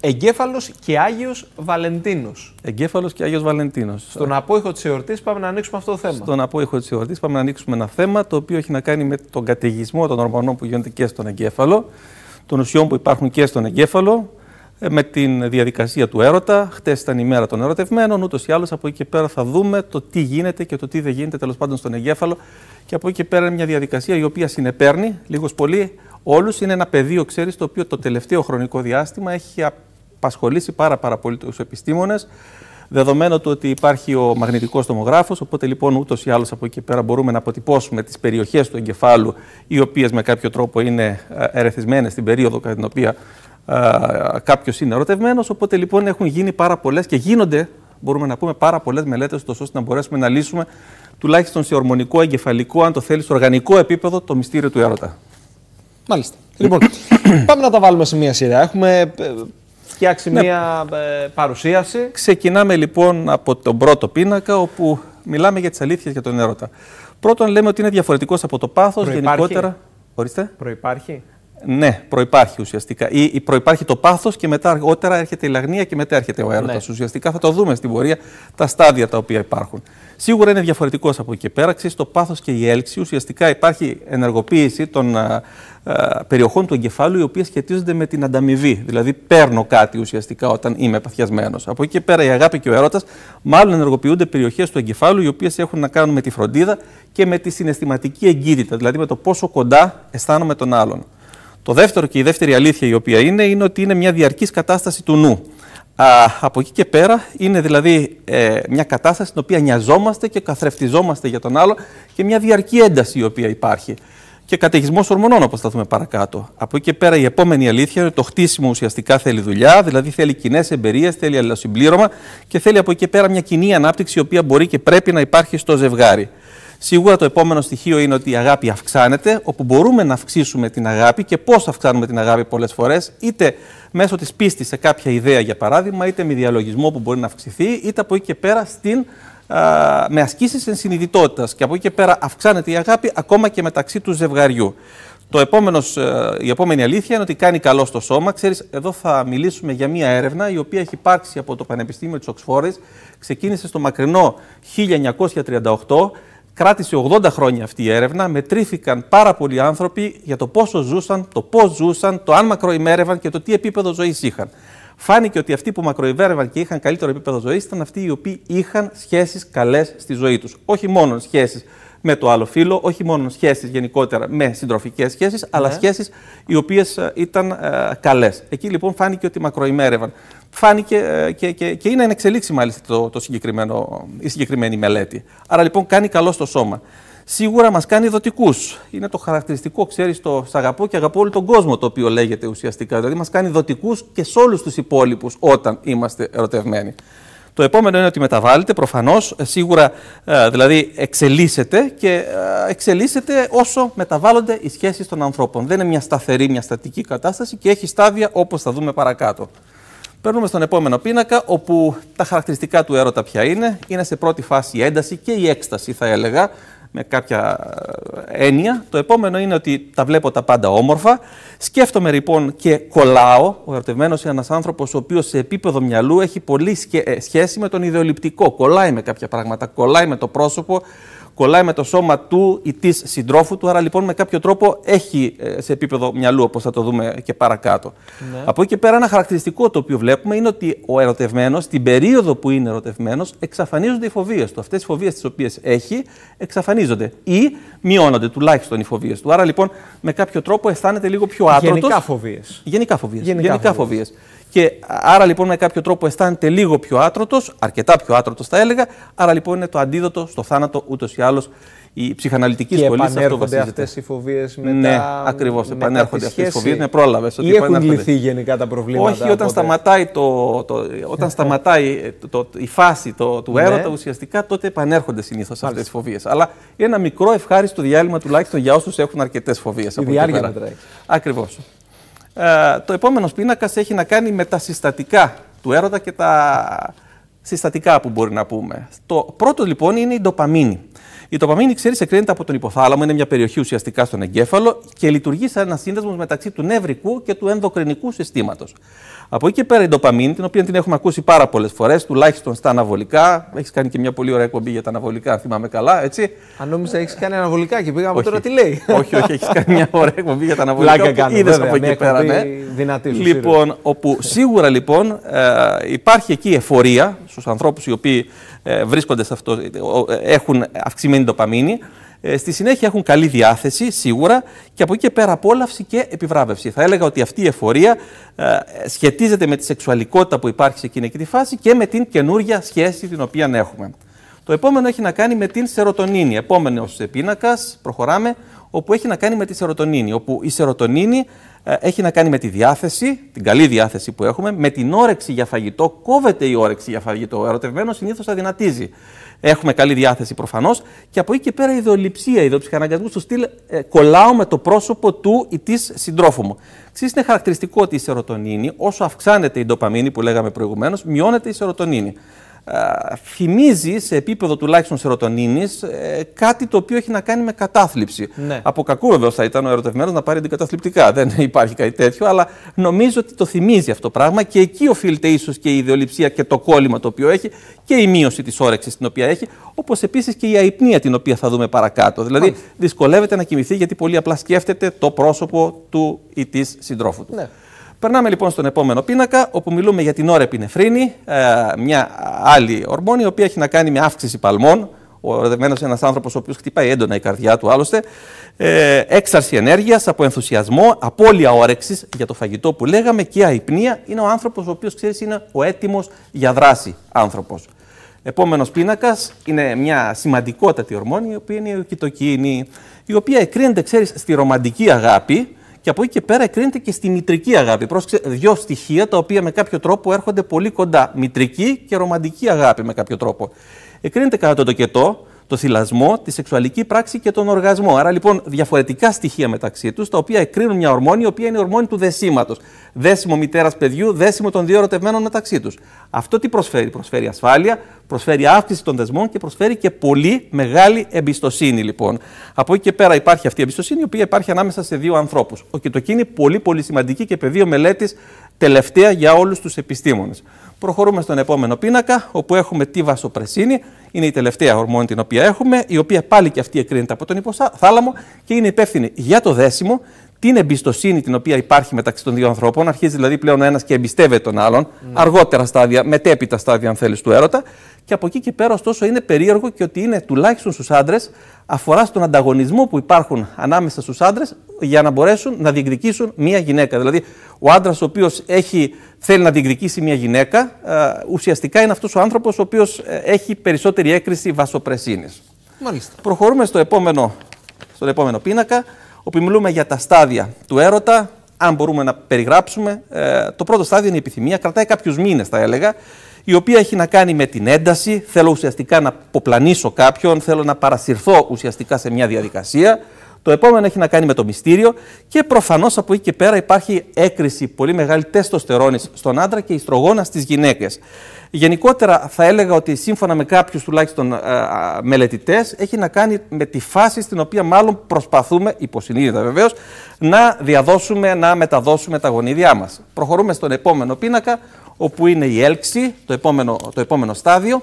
Εγκέφαλος και Άγιος Βαλεντίνος. Εγκέφαλος και Άγιος Βαλεντίνος. Στον απόϊχο της εορτής πάμε να ανοίξουμε αυτό το θέμα. Στον απόϊχο της εορτής πάμε να ανοίξουμε ένα θέμα το οποίο έχει να κάνει με τον καταιγισμό των ορμονών που γίνονται και στον εγκέφαλο, των ουσιών που υπάρχουν και στον εγκέφαλο, με τη διαδικασία του έρωτα. Χτες ήταν η μέρα των ερωτευμένων, ούτως ή άλλως από εκεί και πέρα θα δούμε το τι γίνεται και το τι δεν γίνεται τέλος πάντων στον εγκέφαλο. Και από εκεί και πέρα είναι μια διαδικασία η οποία συνεπέρνει λίγος πολύ όλους. Είναι ένα πεδίο, ξέρεις, το οποίο το τελευταίο χρονικό διάστημα έχει απασχολήσει πάρα πολύ τους επιστήμονες, δεδομένου του ότι υπάρχει ο μαγνητικός τομογράφος, οπότε λοιπόν ούτως ή άλλως από εκεί πέρα μπορούμε να αποτυπώσουμε τις περιοχές του εγκεφάλου, οι οποίες με κάποιο τρόπο είναι ερεθισμένες στην περίοδο κατά την οποία κάποιος είναι ερωτευμένος. Οπότε λοιπόν έχουν γίνει πάρα πολλές και γίνονται, μπορούμε να πούμε, πάρα πολλές μελέτες, ώστε να μπορέσουμε να λύσουμε τουλάχιστον σε ορμονικό, εγκεφαλικό, αν το θέλει, στο οργανικό επίπεδο, το μυστήριο του έρωτα. Μάλιστα. Λοιπόν, πάμε να τα βάλουμε σε μία σειρά. Έχουμε φτιάξει μία παρουσίαση. Ξεκινάμε λοιπόν από τον πρώτο πίνακα, όπου μιλάμε για τις αλήθειες για τον έρωτα. Πρώτον, λέμε ότι είναι διαφορετικός από το πάθος. Προϋπάρχει. Γενικότερα. Ορίστε. Προϋπάρχει. Ναι, προϋπάρχει ουσιαστικά. Ή προϋπάρχει το πάθος και μετά αργότερα έρχεται η λαγνία και μετά έρχεται ο έρωτας. Ναι. Ουσιαστικά θα το δούμε στην πορεία τα στάδια τα οποία υπάρχουν. Σίγουρα είναι διαφορετικός από εκεί και πέρα. Στο πάθος και η έλξη ουσιαστικά υπάρχει ενεργοποίηση των περιοχών του εγκεφάλου οι οποίες σχετίζονται με την ανταμοιβή. Δηλαδή, παίρνω κάτι ουσιαστικά όταν είμαι παθιασμένος. Από εκεί και πέρα η αγάπη και ο έρωτας μάλλον ενεργοποιούνται περιοχές του εγκεφάλου οι οποίες έχουν να κάνουν με τη φροντίδα και με τη συναισθηματική εγκύτητα, δηλαδή με το πόσο κοντά αισθάνομαι τον άλλον. Το δεύτερο και η δεύτερη αλήθεια η οποία είναι ότι είναι μια διαρκής κατάσταση του νου. Από εκεί και πέρα είναι δηλαδή μια κατάσταση στην οποία νοιαζόμαστε και καθρεφτιζόμαστε για τον άλλο και μια διαρκή ένταση η οποία υπάρχει. Και καταιγισμός ορμονών, όπως θα δούμε παρακάτω. Από εκεί και πέρα η επόμενη αλήθεια είναι ότι το χτίσιμο ουσιαστικά θέλει δουλειά, δηλαδή θέλει κοινές εμπειρίες, θέλει αλληλοσυμπλήρωμα και θέλει από εκεί και πέρα μια κοινή ανάπτυξη η οποία μπορεί και πρέπει να υπάρχει στο ζευγάρι. Σίγουρα το επόμενο στοιχείο είναι ότι η αγάπη αυξάνεται, όπου μπορούμε να αυξήσουμε την αγάπη και πώς αυξάνουμε την αγάπη πολλές φορές, είτε μέσω της πίστης σε κάποια ιδέα για παράδειγμα, είτε με διαλογισμό που μπορεί να αυξηθεί, είτε από εκεί και πέρα με ασκήσεις ενσυνειδητότητας. Και από εκεί και πέρα αυξάνεται η αγάπη ακόμα και μεταξύ του ζευγαριού. Η επόμενη αλήθεια είναι ότι κάνει καλό στο σώμα. Ξέρεις, εδώ θα μιλήσουμε για μία έρευνα η οποία έχει υπάρξει από το Πανεπιστήμιο της Οξφόρδης, ξεκίνησε στο μακρινό 1938. Κράτησε 80 χρόνια αυτή η έρευνα, μετρήθηκαν πάρα πολλοί άνθρωποι για το πόσο ζούσαν, το πώς ζούσαν, το αν μακροημέρευαν και το τι επίπεδο ζωής είχαν. Φάνηκε ότι αυτοί που μακροημέρευαν και είχαν καλύτερο επίπεδο ζωής ήταν αυτοί οι οποίοι είχαν σχέσεις καλές στη ζωή τους. Όχι μόνο σχέσεις με το άλλο φύλο, όχι μόνο σχέσεις γενικότερα με συντροφικές σχέσεις, αλλά σχέσεις οι οποίες ήταν καλές. Εκεί λοιπόν φάνηκε ότι μακροημέρευαν. Φάνηκε και είναι εν εξελίξη μάλιστα η συγκεκριμένη μελέτη. Άρα λοιπόν κάνει καλό στο σώμα. Σίγουρα μας κάνει δοτικούς. Είναι το χαρακτηριστικό, ξέρεις, το «σ' αγαπώ και αγαπώ όλο τον κόσμο» το οποίο λέγεται ουσιαστικά. Δηλαδή μας κάνει δοτικούς και σε όλους τους υπόλοιπους όταν είμαστε ερωτευμένοι. Το επόμενο είναι ότι μεταβάλλεται, προφανώς, σίγουρα δηλαδή εξελίσσεται και εξελίσσεται όσο μεταβάλλονται οι σχέσεις των ανθρώπων. Δεν είναι μια σταθερή, μια στατική κατάσταση και έχει στάδια όπως θα δούμε παρακάτω. Παίρνουμε στον επόμενο πίνακα, όπου τα χαρακτηριστικά του έρωτα ποια είναι. Είναι σε πρώτη φάση η ένταση και η έκσταση, θα έλεγα, με κάποια έννοια. Το επόμενο είναι ότι τα βλέπω τα πάντα όμορφα. Σκέφτομαι λοιπόν και κολλάω. Ο ερωτευμένος είναι ένας άνθρωπος ο οποίος σε επίπεδο μυαλού έχει πολύ σχέση με τον ιδεολειπτικό. Κολλάει με κάποια πράγματα, κολλάει με το πρόσωπο, κολλάει με το σώμα του ή της συντρόφου του, άρα λοιπόν με κάποιο τρόπο έχει σε επίπεδο μυαλού, όπως θα το δούμε και παρακάτω. Ναι. Από εκεί και πέρα ένα χαρακτηριστικό το οποίο βλέπουμε είναι ότι ο ερωτευμένος, την περίοδο που είναι ερωτευμένος, εξαφανίζονται οι φοβίες του. Αυτές οι φοβίες τις οποίες έχει εξαφανίζονται ή μειώνονται τουλάχιστον οι φοβίες του. Άρα λοιπόν με κάποιο τρόπο αισθάνεται λίγο πιο άτρωτος. Γενικά φοβίες. Και άρα λοιπόν με κάποιο τρόπο αισθάνεται λίγο πιο άτρωτος, αρκετά πιο άτρωτος θα έλεγα, άρα λοιπόν είναι το αντίδοτο στο θάνατο ούτως ή άλλως. Η ψυχαναλυτική σχολή σε αυτό βασίζεται. Αυτές οι φοβίες μετά. Ναι, ακριβώς. Επανέρχονται αυτές οι φοβίες. Ναι, πρόλαβες. Ή έχουν λυθεί γενικά τα προβλήματα. Όχι, όταν σταματάει, η φάση του έρωτα, ναι, ουσιαστικά τότε επανέρχονται συνήθως αυτές οι φοβίες. Αλλά είναι ένα μικρό ευχάριστο διάλειμμα τουλάχιστον για όσους έχουν αρκετές φοβίες. Η διάρκεια μετράει. Ακριβώς. Το επόμενο πίνακα έχει να κάνει με τα συστατικά του έρωτα και τα συστατικά που μπορεί να πούμε. Το πρώτο λοιπόν είναι η ντοπαμίνη, Η ντοπαμίνη, ξέρεις, εκκρίνεται από τον υποθάλαμο, είναι μια περιοχή ουσιαστικά στον εγκέφαλο και λειτουργεί σαν ένα σύνδεσμο μεταξύ του νευρικού και του ενδοκρινικού συστήματος. Από εκεί και πέρα, η ντοπαμίνη, την οποία την έχουμε ακούσει πάρα πολλές φορές, τουλάχιστον στα αναβολικά. Έχεις κάνει και μια πολύ ωραία εκπομπή για τα αναβολικά, αν θυμάμαι καλά, έτσι. Αν νόμιζα έχεις κάνει αναβολικά και πήγαμε τώρα τι λέει. Όχι, έχεις κάνει μια ωραία εκπομπή για τα αναβολικά. Είδες από εκεί πέρα, ναι. Δυνατή, λοιπόν, όπου σίγουρα λοιπόν υπάρχει εκεί εφορία στους ανθρώπους οι οποίοι βρίσκονται σε αυτό, έχουν αυξημένη ντοπαμίνη. Στη συνέχεια έχουν καλή διάθεση, σίγουρα, και από εκεί και πέρα απόλαυση και επιβράβευση. Θα έλεγα ότι αυτή η εφορία σχετίζεται με τη σεξουαλικότητα που υπάρχει σε εκείνη τη φάση και με την καινούργια σχέση την οποία έχουμε. Το επόμενο έχει να κάνει με την σερωτονίνη. Επόμενος πίνακας, προχωράμε, όπου έχει να κάνει με τη σερωτονίνη. Όπου η σερωτονίνη έχει να κάνει με τη διάθεση, την καλή διάθεση που έχουμε, με την όρεξη για φαγητό. Κόβεται η όρεξη για φαγητό. Ο ερωτευμένος συνήθως αδυνατίζει. Έχουμε καλή διάθεση προφανώς. Και από εκεί και πέρα η ιδεολειψία, ιδεοψυχαναγκασμού στο στυλ κολλάω με το πρόσωπο του ή της συντρόφου μου. Ξέρεις, είναι χαρακτηριστικό ότι η σερωτονίνη, όσο αυξάνεται η ντοπαμίνη που λέγαμε προηγουμένως, μειώνεται η σερωτονίνη. Φημίζει σε επίπεδο τουλάχιστον σερωτονίνης κάτι το οποίο έχει να κάνει με κατάθλιψη. Ναι. Από κακού βεβαίως θα ήταν ο ερωτευμένος να πάρει αντικαταθλιπτικά. Δεν υπάρχει κάτι τέτοιο, αλλά νομίζω ότι το θυμίζει αυτό το πράγμα και εκεί οφείλεται ίσως και η ιδεολειψία και το κόλλημα το οποίο έχει και η μείωση της όρεξης την οποία έχει, όπως επίσης και η αϊπνία την οποία θα δούμε παρακάτω. Δηλαδή, δυσκολεύεται να κοιμηθεί γιατί πολύ απλά σκέφτεται το πρόσωπο του ή της συντρόφου του. Ναι. Περνάμε λοιπόν στον επόμενο πίνακα, όπου μιλούμε για την ωρεπινεφρίνη, μια άλλη ορμόνη, η οποία έχει να κάνει με αύξηση παλμών. Ο ερωτευμένος είναι ένας άνθρωπος ο οποίος χτυπάει έντονα η καρδιά του, άλλωστε. Έξαρση ενέργειας, από ενθουσιασμό, απώλεια όρεξης για το φαγητό που λέγαμε και αϊπνία. Είναι ο άνθρωπος ο οποίος, ξέρεις, είναι ο έτοιμος για δράση άνθρωπος. Επόμενος πίνακας είναι μια σημαντικότατη ορμόνη, η οποία είναι η οικητοκίνη, η οποία εκκρίνεται, ξέρεις, στη ρομαντική αγάπη. Και από εκεί και πέρα εκκρίνεται και στη μητρική αγάπη. Πρόσεξε, δύο στοιχεία τα οποία με κάποιο τρόπο έρχονται πολύ κοντά. Μητρική και ρομαντική αγάπη με κάποιο τρόπο. Εκκρίνεται κατά το τοκετό, το θυλασμό, τη σεξουαλική πράξη και τον οργασμό. Άρα λοιπόν διαφορετικά στοιχεία μεταξύ τους, τα οποία εκκρίνουν μια ορμόνη, η οποία είναι η ορμόνη του δεσίματος. Δέσιμο μητέρας παιδιού, δέσιμο των δύο ερωτευμένων μεταξύ τους. Αυτό τι προσφέρει? Προσφέρει ασφάλεια, προσφέρει αύξηση των δεσμών και προσφέρει και πολύ μεγάλη εμπιστοσύνη λοιπόν. Από εκεί και πέρα υπάρχει αυτή η εμπιστοσύνη, η οποία υπάρχει ανάμεσα σε δύο ανθρώπους. Ο κοιτοκίνη πολύ σημαντική και πεδίο μελέτης τελευταία για όλους τους επιστήμονες. Προχωρούμε στον επόμενο πίνακα, όπου έχουμε τη βασοπρεσίνη. Είναι η τελευταία ορμόνη την οποία έχουμε, η οποία πάλι και αυτή εκκρίνεται από τον υποθάλαμο και είναι υπεύθυνη για το δέσιμο, την εμπιστοσύνη την οποία υπάρχει μεταξύ των δύο ανθρώπων. Αρχίζει δηλαδή πλέον ο ένας και εμπιστεύεται τον άλλον, αργότερα στάδια, μετέπειτα στάδια, αν θέλεις, του έρωτα. Και από εκεί και πέρα, ωστόσο, είναι περίεργο και ότι είναι τουλάχιστον στους άντρες, αφορά στον ανταγωνισμό που υπάρχουν ανάμεσα στους άντρες για να μπορέσουν να διεκδικήσουν μία γυναίκα. Δηλαδή, ο άντρας ο οποίος θέλει να διεκδικήσει μία γυναίκα, ουσιαστικά είναι αυτός ο άνθρωπος ο οποίος έχει περισσότερη έκρηση βασοπρεσίνης. Μάλιστα. Προχωρούμε στον επόμενο πίνακα, όπου μιλούμε για τα στάδια του έρωτα. Αν μπορούμε να περιγράψουμε, το πρώτο στάδιο είναι η επιθυμία, κρατάει κάποιους μήνες, θα έλεγα, η οποία έχει να κάνει με την ένταση. Θέλω ουσιαστικά να αποπλανήσω κάποιον, θέλω να παρασυρθώ ουσιαστικά σε μια διαδικασία. Το επόμενο έχει να κάνει με το μυστήριο και προφανώς από εκεί και πέρα υπάρχει έκρηση πολύ μεγάλη τεστοστερόνης στον άντρα και ιστρογόνα στις γυναίκες. Γενικότερα θα έλεγα ότι σύμφωνα με κάποιους τουλάχιστον μελετητές έχει να κάνει με τη φάση στην οποία μάλλον προσπαθούμε, υποσυνείδητα βεβαίως, να διαδώσουμε, να μεταδώσουμε τα γονίδια μας. Προχωρούμε στον επόμενο πίνακα, όπου είναι η έλξη, το επόμενο στάδιο.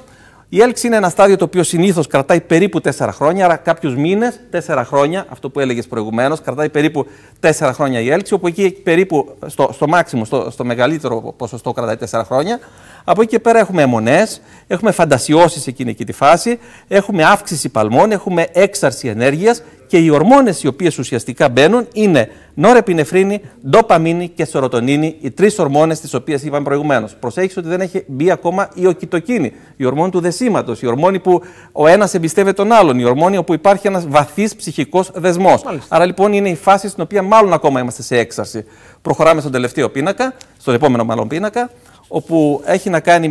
Η έλξη είναι ένα στάδιο το οποίο συνήθως κρατάει περίπου 4 χρόνια, άρα κάποιους μήνες, 4 χρόνια, αυτό που έλεγες προηγουμένως, κρατάει περίπου 4 χρόνια η έλξη, όπου εκεί περίπου στο μάξιμο, στο μεγαλύτερο ποσοστό κρατάει 4 χρόνια. Από εκεί και πέρα έχουμε αιμονές, έχουμε φαντασιώσεις εκείνη τη φάση, έχουμε αύξηση παλμών, έχουμε έξαρση ενέργειας και οι ορμόνες οι οποίες ουσιαστικά μπαίνουν είναι νορεπινεφρίνη, ντοπαμίνη και σερωτονίνη, οι τρεις ορμόνες τις οποίες είπαμε προηγουμένως. Προσέχεις ότι δεν έχει μπει ακόμα η οικητοκίνη, η ορμόνη του δεσίματος, η ορμόνη που ο ένας εμπιστεύεται τον άλλον, η ορμόνη όπου υπάρχει ένας βαθύς ψυχικός δεσμός. Μάλιστα. Άρα λοιπόν είναι η φάση στην οποία μάλλον ακόμα είμαστε σε έξαρση. Προχωράμε στον τελευταίο πίνακα, στον επόμενο μάλλον πίνακα, όπου έχει να κάνει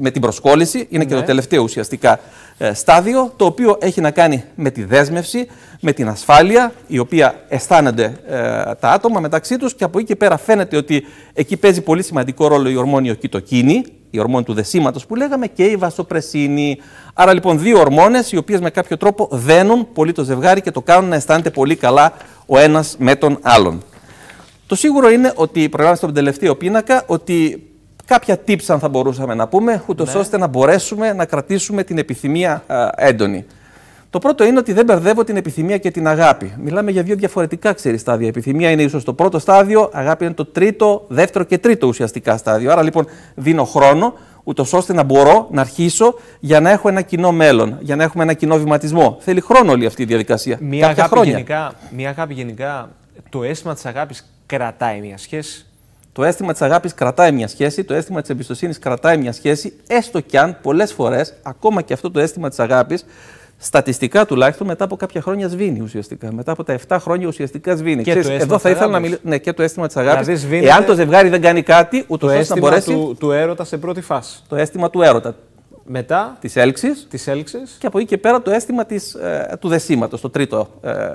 με την προσκόλληση, είναι και το τελευταίο ουσιαστικά στάδιο, το οποίο έχει να κάνει με τη δέσμευση, με την ασφάλεια, η οποία αισθάνονται τα άτομα μεταξύ τους και από εκεί και πέρα φαίνεται ότι εκεί παίζει πολύ σημαντικό ρόλο η ορμόνη οικητοκίνη, η ορμόνη του δεσίματος που λέγαμε και η βασοπρεσίνη. Άρα λοιπόν δύο ορμόνες οι οποίες με κάποιο τρόπο δένουν πολύ το ζευγάρι και το κάνουν να αισθάνεται πολύ καλά ο ένας με τον άλλον. Το σίγουρο είναι ότι προηγάμαστε τον τελευταίο πίνακα ότι κάποια tips αν θα μπορούσαμε να πούμε, ούτως ώστε να μπορέσουμε να κρατήσουμε την επιθυμία έντονη. Το πρώτο είναι ότι δεν μπερδεύω την επιθυμία και την αγάπη. Μιλάμε για δύο διαφορετικά στάδια. Η επιθυμία είναι ίσως το πρώτο στάδιο, αγάπη είναι το τρίτο, δεύτερο και τρίτο ουσιαστικά στάδιο. Άρα λοιπόν δίνω χρόνο, ούτως ώστε να μπορώ να αρχίσω για να έχω ένα κοινό μέλλον, για να έχουμε ένα κοινό βηματισμό. Θέλει χρόνο όλη αυτή η διαδικασία. Μια αγάπη γενικά, το αίσθημα της αγάπης κρατάει μια σχέση. Το αίσθημα της αγάπης κρατάει μια σχέση, το αίσθημα της εμπιστοσύνης κρατάει μια σχέση, έστω κι αν πολλές φορές, ακόμα και αυτό το αίσθημα της αγάπης, στατιστικά τουλάχιστον μετά από κάποια χρόνια σβήνει ουσιαστικά. Μετά από τα 7 χρόνια ουσιαστικά σβήνει. Και ξέρεις, εδώ θα ήθελα να μιλήσω. Ναι, και το αίσθημα της αγάπης. Δηλαδή σβήνεται... Εάν το ζευγάρι δεν κάνει κάτι, ούτως ώστε να μπορέσει. Το αίσθημα του έρωτα σε πρώτη φάση. Το αίσθημα του έρωτα. Μετά. Της έλξης. Και από εκεί και πέρα το αίσθημα του δεσίματος, το τρίτο.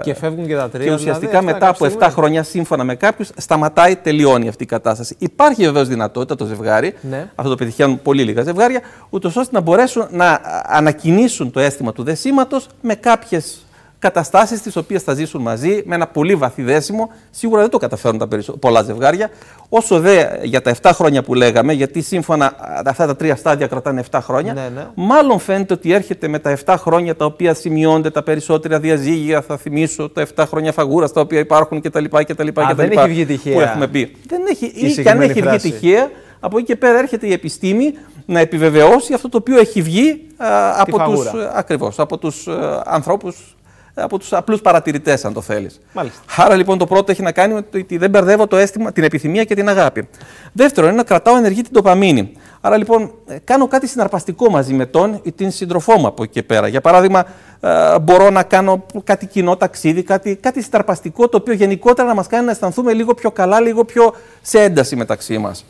Και φεύγουν και τα τρία. Και ουσιαστικά δηλαδή, μετά από 7 χρόνια, σύμφωνα με κάποιους, σταματάει, τελειώνει αυτή η κατάσταση. Υπάρχει βεβαίως δυνατότητα το ζευγάρι, αυτό το πετυχαίνουν πολύ λίγα ζευγάρια, ούτως ώστε να μπορέσουν να ανακοινήσουν το αίσθημα του δεσίματος με κάποιες καταστάσεις τις οποίες θα ζήσουν μαζί, με ένα πολύ βαθύ δέσιμο. Σίγουρα δεν το καταφέρουν πολλά ζευγάρια. Όσο δε για τα 7 χρόνια που λέγαμε, γιατί σύμφωνα αυτά τα τρία στάδια κρατάνε 7 χρόνια, μάλλον φαίνεται ότι έρχεται με τα 7 χρόνια τα οποία σημειώνται τα περισσότερα διαζύγια. Θα θυμίσω τα 7 χρόνια φαγούρας τα οποία υπάρχουν κτλ. Δεν έχει βγει τυχαία. Που έχουμε πει. Δεν έχει, ή και αν έχει βγει τυχαία, από εκεί και πέρα έρχεται η επιστήμη να επιβεβαιώσει αυτό το οποίο έχει βγει από τους ανθρώπους. Από τους απλούς παρατηρητές, αν το θέλεις. Άρα λοιπόν το πρώτο έχει να κάνει με το ότι δεν μπερδεύω το αίσθημα, την επιθυμία και την αγάπη. Δεύτερον, είναι να κρατάω ενεργή την ντοπαμίνη. Άρα λοιπόν κάνω κάτι συναρπαστικό μαζί με τον ή την συντροφό μου από εκεί και πέρα. Για παράδειγμα, μπορώ να κάνω κάτι κοινό ταξίδι, κάτι συναρπαστικό το οποίο γενικότερα να μας κάνει να αισθανθούμε λίγο πιο καλά, λίγο πιο σε ένταση μεταξύ μας.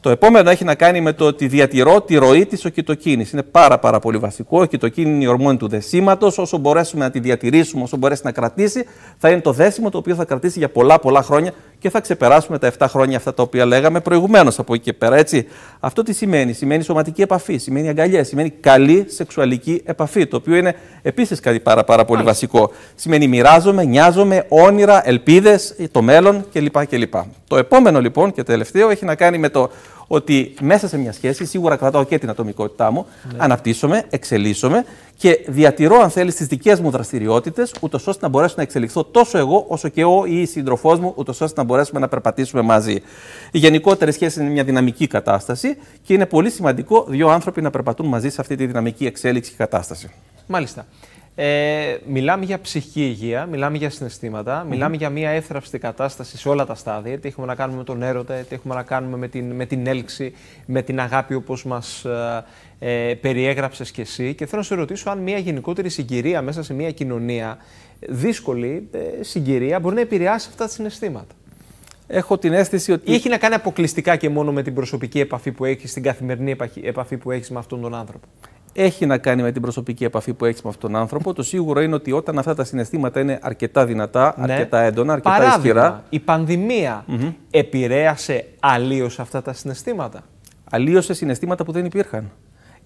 Το επόμενο έχει να κάνει με το ότι διατηρώ τη ροή της οκυτοκίνης. Είναι πάρα πολύ βασικό. Ο οκυτοκίνη είναι η ορμόνη του δεσίματος. Όσο μπορέσουμε να τη διατηρήσουμε, όσο μπορέσει να κρατήσει, θα είναι το δέσιμο το οποίο θα κρατήσει για πολλά χρόνια και θα ξεπεράσουμε τα 7 χρόνια αυτά τα οποία λέγαμε προηγουμένως από εκεί και πέρα. Έτσι. Αυτό τι σημαίνει? Σημαίνει σωματική επαφή, σημαίνει αγκαλιές, σημαίνει καλή σεξουαλική επαφή, το οποίο είναι επίσης κάτι πάρα πολύ βασικό. Σημαίνει μοιράζομαι, νοιάζομαι, όνειρα, ελπίδες, το μέλλον κλπ. Το επόμενο λοιπόν και τελευταίο έχει να κάνει με το ότι μέσα σε μια σχέση σίγουρα κρατάω και την ατομικότητά μου, αναπτύσσομαι, εξελίσσομαι και διατηρώ, αν θέλεις, τις δικές μου δραστηριότητες, ούτως ώστε να μπορέσω να εξελιχθώ τόσο εγώ όσο και εγώ ή η σύντροφός μου, ούτως ώστε να μπορέσουμε να περπατήσουμε μαζί. Η γενικότερη σχέση είναι μια δυναμική κατάσταση και είναι πολύ σημαντικό δύο άνθρωποι να περπατούν μαζί σε αυτή τη δυναμική εξέλιξη και κατάσταση. Μάλιστα. Μιλάμε για ψυχική υγεία, μιλάμε για συναισθήματα, μιλάμε για μια εύθραυστη κατάσταση σε όλα τα στάδια. Τι έχουμε να κάνουμε με τον έρωτα, τι έχουμε να κάνουμε με την έλξη, με την αγάπη όπως μας περιέγραψες κι εσύ. Και θέλω να σε ρωτήσω αν μια γενικότερη συγκυρία μέσα σε μια κοινωνία, δύσκολη συγκυρία, μπορεί να επηρεάσει αυτά τα συναισθήματα. Έχω την αίσθηση ότι. Ή έχει να κάνει αποκλειστικά και μόνο με την προσωπική επαφή που έχεις, την καθημερινή επαφή που έχεις με αυτόν τον άνθρωπο. Έχει να κάνει με την προσωπική επαφή που έχεις με αυτόν τον άνθρωπο. Το σίγουρο είναι ότι όταν αυτά τα συναισθήματα είναι αρκετά δυνατά, αρκετά έντονα, αρκετά ισχυρά. Η πανδημία επηρέασε αλλίως αυτά τα συναισθήματα. Αλλίωσε συναισθήματα που δεν υπήρχαν.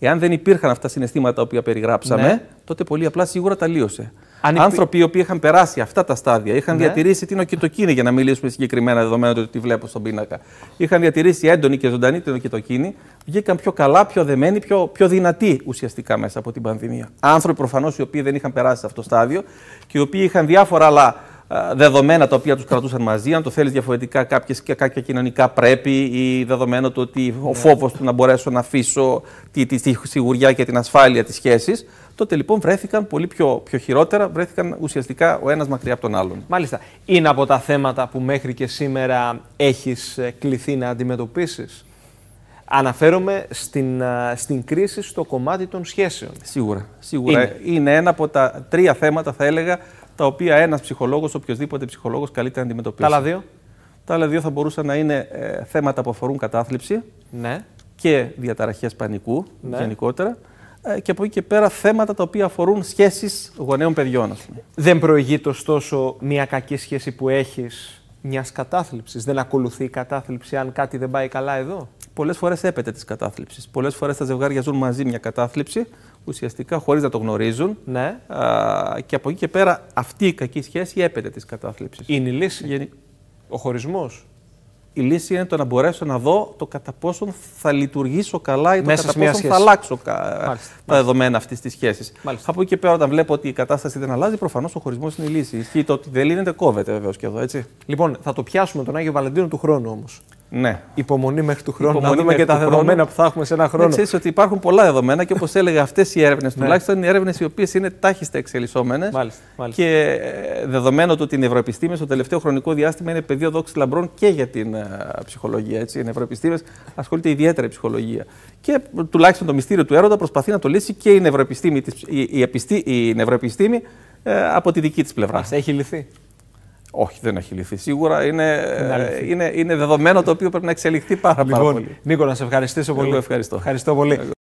Εάν δεν υπήρχαν αυτά τα συναισθήματα που περιγράψαμε, τότε πολύ απλά σίγουρα τα αλλίωσε. Άνθρωποι οι οποίοι είχαν περάσει αυτά τα στάδια, είχαν διατηρήσει την οκυτοκίνη, για να μιλήσουμε συγκεκριμένα, δεδομένου ότι τη βλέπω στον πίνακα. Είχαν διατηρήσει έντονη και ζωντανή την οκυτοκίνη, βγήκαν πιο καλά, πιο δεμένοι, πιο δυνατοί ουσιαστικά μέσα από την πανδημία. Άνθρωποι προφανώς οι οποίοι δεν είχαν περάσει σε αυτό το στάδιο και οι οποίοι είχαν διάφορα άλλα δεδομένα τα οποία τους κρατούσαν μαζί, αν το θέλεις διαφορετικά, κάποια κοινωνικά πρέπει ή δεδομένο το ότι ο φόβος του να μπορέσω να αφήσω τη σιγουριά και την ασφάλεια της σχέσης, τότε λοιπόν βρέθηκαν πολύ πιο χειρότερα, βρέθηκαν ουσιαστικά ο ένας μακριά από τον άλλον. Μάλιστα. Είναι από τα θέματα που μέχρι και σήμερα έχεις κληθεί να αντιμετωπίσεις. Αναφέρομαι στην κρίση στο κομμάτι των σχέσεων. Σίγουρα. Είναι ένα από τα τρία θέματα, θα έλεγα, τα οποία ένας ψυχολόγος, οποιοδήποτε ψυχολόγος, καλείται να αντιμετωπίσει. Τα άλλα δύο. Τα άλλα δύο θα μπορούσαν να είναι θέματα που αφορούν κατάθλιψη και διαταραχές πανικού γενικότερα. Και από εκεί και πέρα θέματα τα οποία αφορούν σχέσεις γονέων παιδιών. Δεν προηγείται ωστόσο μια κακή σχέση που έχεις μιας κατάθλιψης. Δεν ακολουθεί η κατάθλιψη αν κάτι δεν πάει καλά εδώ. πολλές φορές έπεται της κατάθλιψης. Πολλές φορές τα ζευγάρια ζουν μαζί μια κατάθλιψη, ουσιαστικά χωρίς να το γνωρίζουν. Ναι. Και από εκεί και πέρα αυτή η κακή σχέση έπεται της κατάθλιψης. Είναι η λύση, ο χωρισμός. Η λύση είναι το να μπορέσω να δω το κατά πόσον θα λειτουργήσω καλά ή το μέσα κατά πόσον σχέση θα αλλάξω τα δεδομένα αυτής της σχέσης. Από εκεί και πέρα, όταν βλέπω ότι η κατάσταση δεν αλλάζει, προφανώς ο χωρισμός είναι η λύση. Ισχύει το ότι δεν λύνεται, κόβεται βεβαίως και εδώ, έτσι. Λοιπόν, θα το πιάσουμε τον Άγιο Βαλεντίνο του χρόνου όμως. Ναι. Υπομονή μέχρι του χρόνου. Υπομονή να δούμε και τα δεδομένα που θα έχουμε σε ένα χρόνο. Ξέρεις ότι υπάρχουν πολλά δεδομένα και όπως έλεγα, αυτές οι έρευνες τουλάχιστον είναι έρευνες οι οποίες είναι τάχιστα εξελισσόμενες. Και δεδομένου ότι η νευροεπιστήμη στο τελευταίο χρονικό διάστημα είναι πεδίο δόξης λαμπρών και για την ψυχολογία. Έτσι. Οι νευροεπιστήμες ασχολείται ιδιαίτερα η ψυχολογία. Και τουλάχιστον το μυστήριο του έρωτα προσπαθεί να το λύσει και η νευροεπιστήμη από τη δική της πλευρά. Έχει λυθεί? Όχι, δεν έχει λυθεί. Σίγουρα είναι δεδομένο το οποίο πρέπει να εξελιχθεί πάρα πολύ. Νίκο, να σε ευχαριστήσω πολύ. Εγώ ευχαριστώ. Ευχαριστώ πολύ.